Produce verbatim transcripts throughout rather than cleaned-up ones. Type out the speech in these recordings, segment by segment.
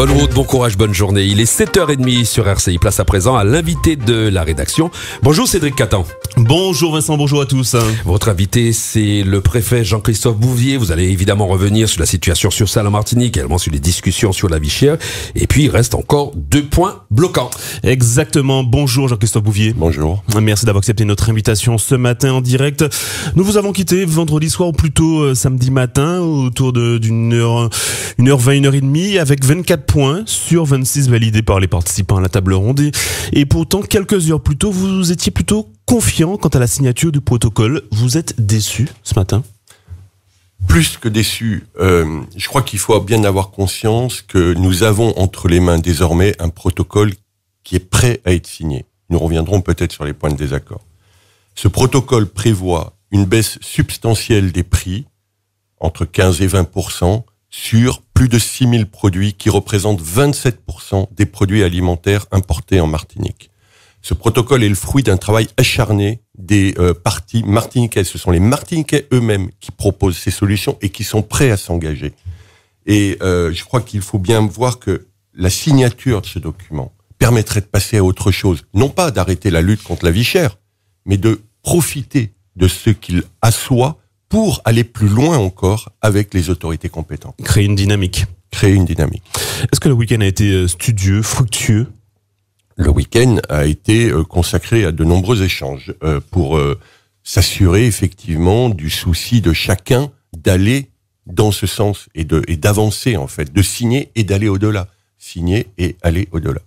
Bonne route, bon courage, bonne journée. Il est sept heures trente sur R C I. Place à présent à l'invité de la rédaction. Bonjour Cédric Catan. Bonjour Vincent, bonjour à tous. Votre invité, c'est le préfet Jean-Christophe Bouvier. Vous allez évidemment revenir sur la situation sur ça en Martinique, également sur les discussions sur la vie chère. Et puis, il reste encore deux points bloquants. Exactement. Bonjour Jean-Christophe Bouvier. Bonjour. Merci d'avoir accepté notre invitation ce matin en direct. Nous vous avons quitté vendredi soir, ou plutôt euh, samedi matin, autour d'une heure, une heure vingt, une heure et demie, avec vingt-quatre points sur vingt-six validés par les participants à la table ronde. Et, et pourtant, quelques heures plus tôt, vous étiez plutôt confiant quant à la signature du protocole. Vous êtes déçu ce matin? Plus que déçu. Euh, je crois qu'il faut bien avoir conscience que nous avons entre les mains désormais un protocole qui est prêt à être signé. Nous reviendrons peut-être sur les points de désaccord. Ce protocole prévoit une baisse substantielle des prix, entre quinze et vingt pour cent, sur plus de six mille produits qui représentent vingt-sept pour cent des produits alimentaires importés en Martinique. Ce protocole est le fruit d'un travail acharné des euh, parties martiniquaises. Ce sont les Martiniquais eux-mêmes qui proposent ces solutions et qui sont prêts à s'engager. Et euh, je crois qu'il faut bien voir que la signature de ce document permettrait de passer à autre chose. Non pas d'arrêter la lutte contre la vie chère, mais de profiter de ce qu'il assoit pour aller plus loin encore avec les autorités compétentes. Créer une dynamique. Créer une dynamique. Est-ce que le week-end a été studieux, fructueux? Le week-end a été consacré à de nombreux échanges pour s'assurer effectivement du souci de chacun d'aller dans ce sens et de et d'avancer en fait, de signer et d'aller au-delà. Signer et aller au-delà.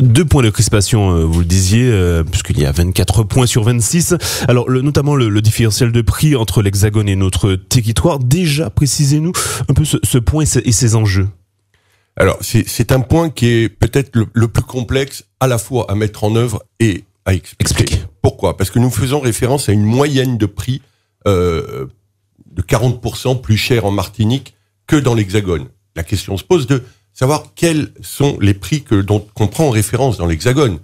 Deux points de crispation, vous le disiez, puisqu'il y a vingt-quatre points sur vingt-six. Alors, le, notamment le, le différentiel de prix entre l'Hexagone et notre territoire. Déjà, précisez-nous un peu ce, ce point et ses, et ses enjeux. Alors, c'est un point qui est peut-être le, le plus complexe à la fois à mettre en œuvre et à expliquer. Explique. Pourquoi? Parce que nous faisons référence à une moyenne de prix euh, de quarante pour cent plus cher en Martinique que dans l'Hexagone. La question se pose de savoir quels sont les prix que dont qu'on prend en référence dans l'Hexagone.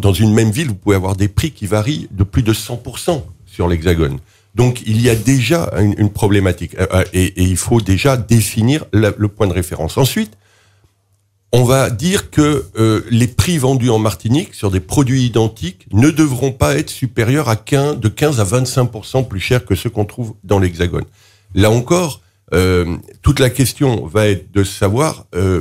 Dans une même ville, vous pouvez avoir des prix qui varient de plus de cent pour cent sur l'Hexagone. Donc, il y a déjà une, une problématique euh, et, et il faut déjà définir la, le point de référence. Ensuite, on va dire que euh, les prix vendus en Martinique sur des produits identiques ne devront pas être supérieurs à quinze, de quinze à vingt-cinq pour cent plus chers que ceux qu'on trouve dans l'Hexagone. Là encore, euh, toute la question va être de savoir euh,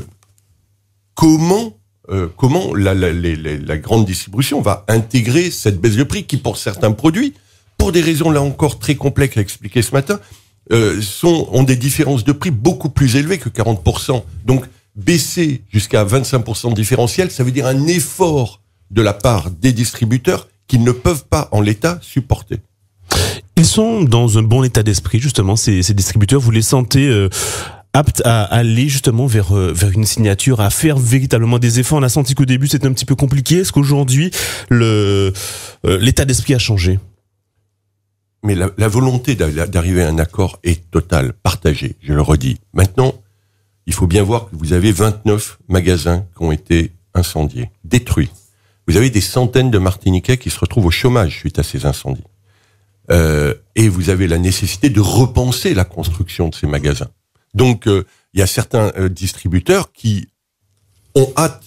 Comment, euh, comment la, la, la, la grande distribution va intégrer cette baisse de prix qui, pour certains produits, pour des raisons là encore très complexes à expliquer ce matin, euh, sont, ont des différences de prix beaucoup plus élevées que quarante pour cent. Donc, baisser jusqu'à vingt-cinq pour cent de différentiel, ça veut dire un effort de la part des distributeurs qu'ils ne peuvent pas, en l'état, supporter. Ils sont dans un bon état d'esprit, justement, ces, ces distributeurs. Vous les sentez euh apte à aller justement vers, vers une signature, à faire véritablement des efforts? On a senti qu'au début c'était un petit peu compliqué. Est-ce qu'aujourd'hui le euh, l'état d'esprit a changé? Mais la, la volonté d'arriver à un accord est totale, partagée, je le redis. Maintenant, il faut bien voir que vous avez vingt-neuf magasins qui ont été incendiés, détruits. Vous avez des centaines de Martiniquais qui se retrouvent au chômage suite à ces incendies. Euh, et vous avez la nécessité de repenser la construction de ces magasins. Donc, euh, il y a certains euh, distributeurs qui ont hâte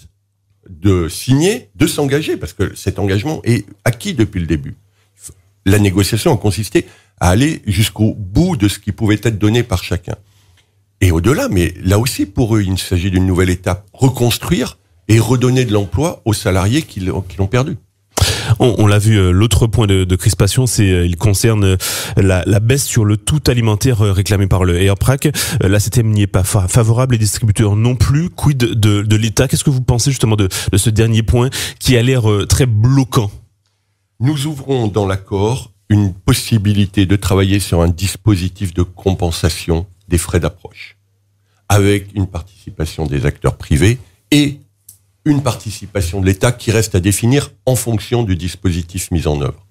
de signer, de s'engager, parce que cet engagement est acquis depuis le début. La négociation a consisté à aller jusqu'au bout de ce qui pouvait être donné par chacun. Et au-delà, mais là aussi, pour eux, il s'agit d'une nouvelle étape. Reconstruire et redonner de l'emploi aux salariés qui l'ont perdu. On, on l'a vu, l'autre point de, de crispation, c'est il concerne la, la baisse sur le tout alimentaire réclamé par le AirPrac. La C T M n'y est pas fa favorable, les distributeurs non plus. Quid de, de, de l'État? Qu'est-ce que vous pensez justement de, de ce dernier point qui a l'air très bloquant? Nous ouvrons dans l'accord une possibilité de travailler sur un dispositif de compensation des frais d'approche, avec une participation des acteurs privés et une participation de l'État qui reste à définir en fonction du dispositif mis en œuvre.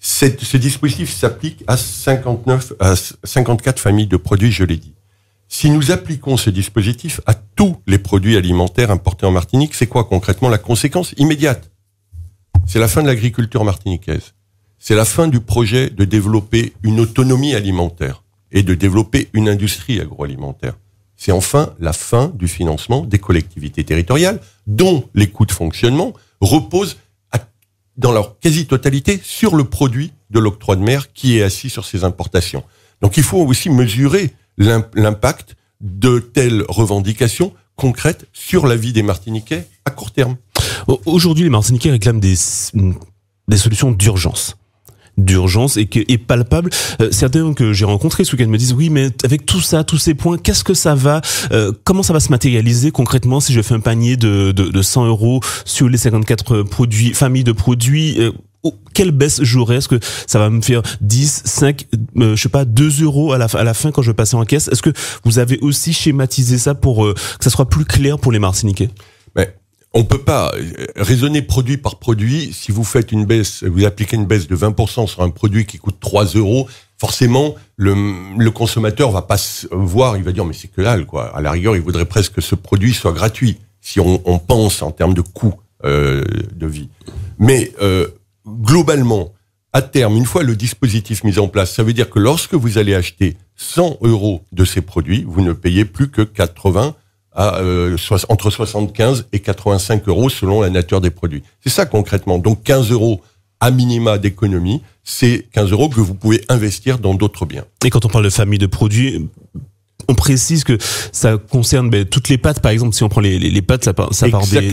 Cette, ce dispositif s'applique à, à cinquante-quatre familles de produits, je l'ai dit. Si nous appliquons ce dispositif à tous les produits alimentaires importés en Martinique, c'est quoi concrètement la conséquence immédiate? C'est la fin de l'agriculture martiniquaise. C'est la fin du projet de développer une autonomie alimentaire et de développer une industrie agroalimentaire. C'est enfin la fin du financement des collectivités territoriales, dont les coûts de fonctionnement reposent à, dans leur quasi-totalité sur le produit de l'octroi de mer qui est assis sur ces importations. Donc il faut aussi mesurer l'impact de telles revendications concrètes sur la vie des Martiniquais à court terme. Aujourd'hui, les Martiniquais réclament des, des solutions d'urgence. d'urgence et qui est palpable. Euh, certains que j'ai rencontrés ce week-end me disent oui, mais avec tout ça, tous ces points, qu'est-ce que ça va euh, comment ça va se matérialiser concrètement si je fais un panier de, de, de cent euros sur les cinquante-quatre produits, familles de produits euh, oh, quelle baisse j'aurai? Est-ce que ça va me faire dix, cinq, euh, je sais pas, deux euros à la, à la fin quand je vais passer en caisse? Est-ce que vous avez aussi schématisé ça pour euh, que ça soit plus clair pour les Martiniquais? Mais on ne peut pas raisonner produit par produit. Si vous faites une baisse, vous appliquez une baisse de vingt pour cent sur un produit qui coûte trois euros, forcément, le, le consommateur va pas se voir, il va dire, mais c'est que dalle, quoi. À la rigueur, il voudrait presque que ce produit soit gratuit, si on, on pense en termes de coût euh, de vie. Mais euh, globalement, à terme, une fois le dispositif mis en place, ça veut dire que lorsque vous allez acheter cent euros de ces produits, vous ne payez plus que quatre-vingts euros. À, euh, entre soixante-quinze et quatre-vingt-cinq euros selon la nature des produits. C'est ça concrètement. Donc quinze euros à minima d'économie, c'est quinze euros que vous pouvez investir dans d'autres biens. Et quand on parle de famille de produits, on précise que ça concerne ben, toutes les pâtes, par exemple. Si on prend les, les, les pâtes, ça part, ça part des, des,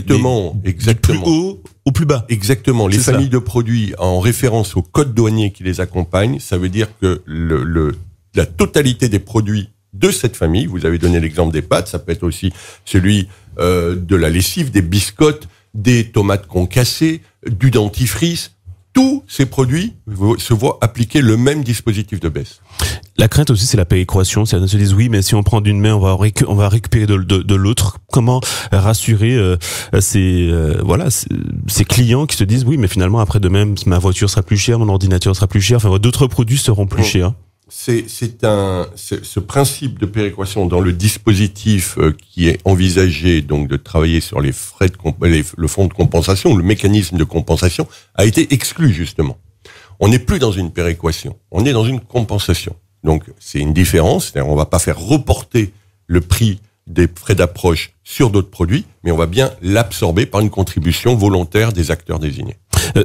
exactement. Du plus haut au plus bas. Exactement. Les familles ça. de produits en référence au code douanier qui les accompagne, ça veut dire que le, le, la totalité des produits de cette famille, vous avez donné l'exemple des pâtes, ça peut être aussi celui euh, de la lessive, des biscottes, des tomates concassées, du dentifrice, tous ces produits se voient appliquer le même dispositif de baisse. La crainte aussi, c'est la péréquation. Certains se disent, oui, mais si on prend d'une main, on va, récu on va récupérer de, de, de l'autre. Comment rassurer euh, ces, euh, voilà, ces, ces clients qui se disent, oui, mais finalement, après de même, ma voiture sera plus chère, mon ordinateur sera plus cher, enfin, d'autres produits seront plus bon. chers. C'est un ce principe de péréquation dans le dispositif qui est envisagé, donc de travailler sur les frais de les, le fonds de compensation, le mécanisme de compensation a été exclu justement. On n'est plus dans une péréquation, on est dans une compensation. Donc c'est une différence, c'est-à-dire on va pas faire reporter le prix des frais d'approche sur d'autres produits, mais on va bien l'absorber par une contribution volontaire des acteurs désignés.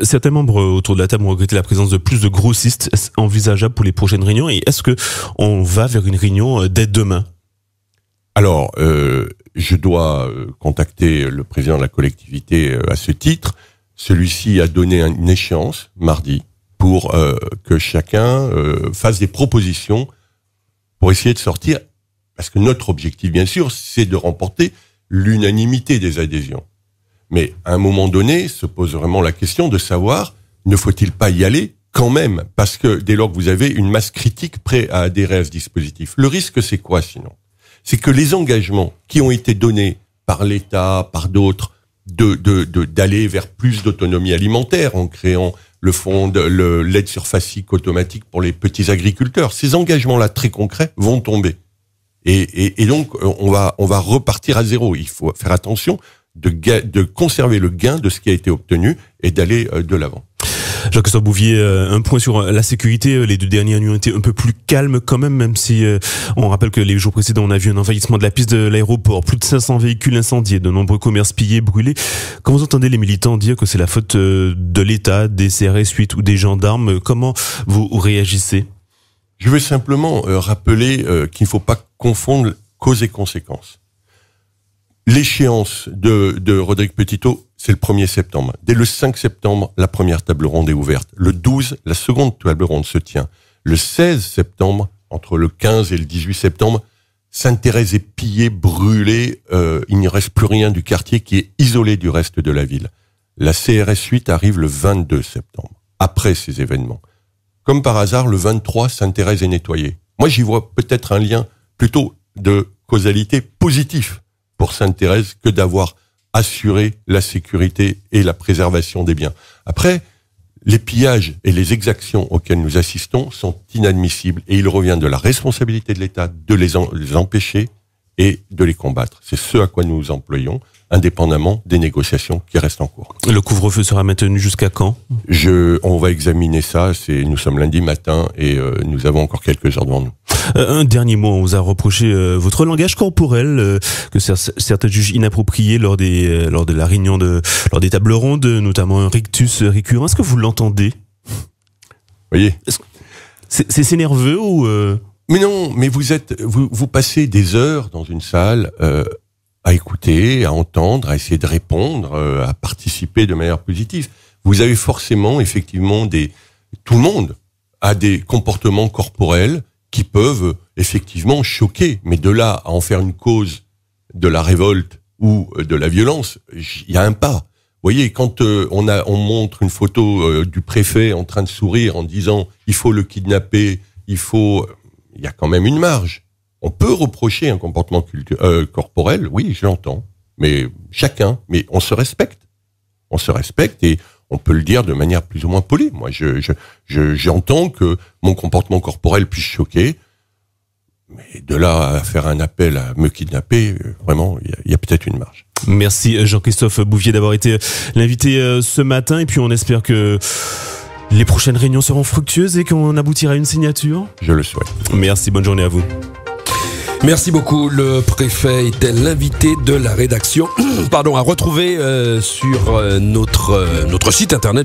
Certains membres autour de la table ont regretté la présence de plus de grossistes. Est-ce envisageable pour les prochaines réunions? Et est-ce qu'on va vers une réunion dès demain? Alors, euh, je dois contacter le président de la collectivité à ce titre. Celui-ci a donné une échéance, mardi, pour euh, que chacun euh, fasse des propositions pour essayer de sortir. Parce que notre objectif, bien sûr, c'est de remporter l'unanimité des adhésions. Mais à un moment donné, se pose vraiment la question de savoir, ne faut-il pas y aller quand même? Parce que dès lors que vous avez une masse critique prête à adhérer à ce dispositif, le risque c'est quoi sinon? C'est que les engagements qui ont été donnés par l'État, par d'autres, de, de, de, d'aller vers plus d'autonomie alimentaire en créant le fonds, le, l'aide surfacique automatique pour les petits agriculteurs, ces engagements-là très concrets vont tomber. Et, et, et donc, on va, on va repartir à zéro. Il faut faire attention De, de conserver le gain de ce qui a été obtenu et d'aller de l'avant. Jean-Christophe Bouvier, un point sur la sécurité. Les deux dernières nuits ont été un peu plus calmes quand même, même si on rappelle que les jours précédents, on a vu un envahissement de la piste de l'aéroport, plus de cinq cents véhicules incendiés, de nombreux commerces pillés, brûlés. Quand vous entendez les militants dire que c'est la faute de l'État, des C R S huit ou des gendarmes, comment vous réagissez? Je veux simplement rappeler qu'il ne faut pas confondre cause et conséquence. L'échéance de, de Rodrigue Petitot, c'est le premier septembre. Dès le cinq septembre, la première table ronde est ouverte. Le douze, la seconde table ronde se tient. Le seize septembre, entre le quinze et le dix-huit septembre, Sainte-Thérèse est pillée, brûlée. Euh, il n'y reste plus rien du quartier qui est isolé du reste de la ville. La C R S huit arrive le vingt-deux septembre, après ces événements. Comme par hasard, le vingt-trois, Sainte-Thérèse est nettoyée. Moi, j'y vois peut-être un lien plutôt de causalité positive pour Sainte-Thérèse que d'avoir assuré la sécurité et la préservation des biens. Après, les pillages et les exactions auxquelles nous assistons sont inadmissibles et il revient de la responsabilité de l'État de les, en les empêcher et de les combattre. C'est ce à quoi nous nous employons, indépendamment des négociations qui restent en cours. Et le couvre-feu sera maintenu jusqu'à quand ? Je, On va examiner ça, c'est, nous sommes lundi matin et euh, nous avons encore quelques heures devant nous. Euh, un dernier mot, on vous a reproché euh, votre langage corporel, euh, que certains jugent inapproprié lors, des, euh, lors de la réunion, de, lors des tables rondes, notamment un rictus récurrent. Est-ce que vous l'entendez ? Voyez. C'est, c'est nerveux ou... Euh... Mais non, mais vous êtes, vous, vous passez des heures dans une salle euh, à écouter, à entendre, à essayer de répondre, euh, à participer de manière positive. Vous avez forcément, effectivement, des, tout le monde a des comportements corporels qui peuvent effectivement choquer. Mais de là à en faire une cause de la révolte ou de la violence, il y a un pas. Vous voyez, quand euh, on, a, on montre une photo euh, du préfet en train de sourire en disant « il faut le kidnapper, il faut... » il y a quand même une marge. On peut reprocher un comportement culturel, euh, corporel, oui, je l'entends, mais chacun, mais on se respecte. On se respecte et on peut le dire de manière plus ou moins polie. Moi, je, je, je, j'entends que mon comportement corporel puisse choquer, mais de là à faire un appel à me kidnapper, vraiment, il y a, il y a peut-être une marge. Merci Jean-Christophe Bouvier d'avoir été l'invité ce matin, et puis on espère que... les prochaines réunions seront fructueuses et qu'on aboutira à une signature ? Je le souhaite. Merci, bonne journée à vous. Merci beaucoup. Le préfet était l'invité de la rédaction. Pardon, à retrouver euh, sur euh, notre, euh, notre site internet.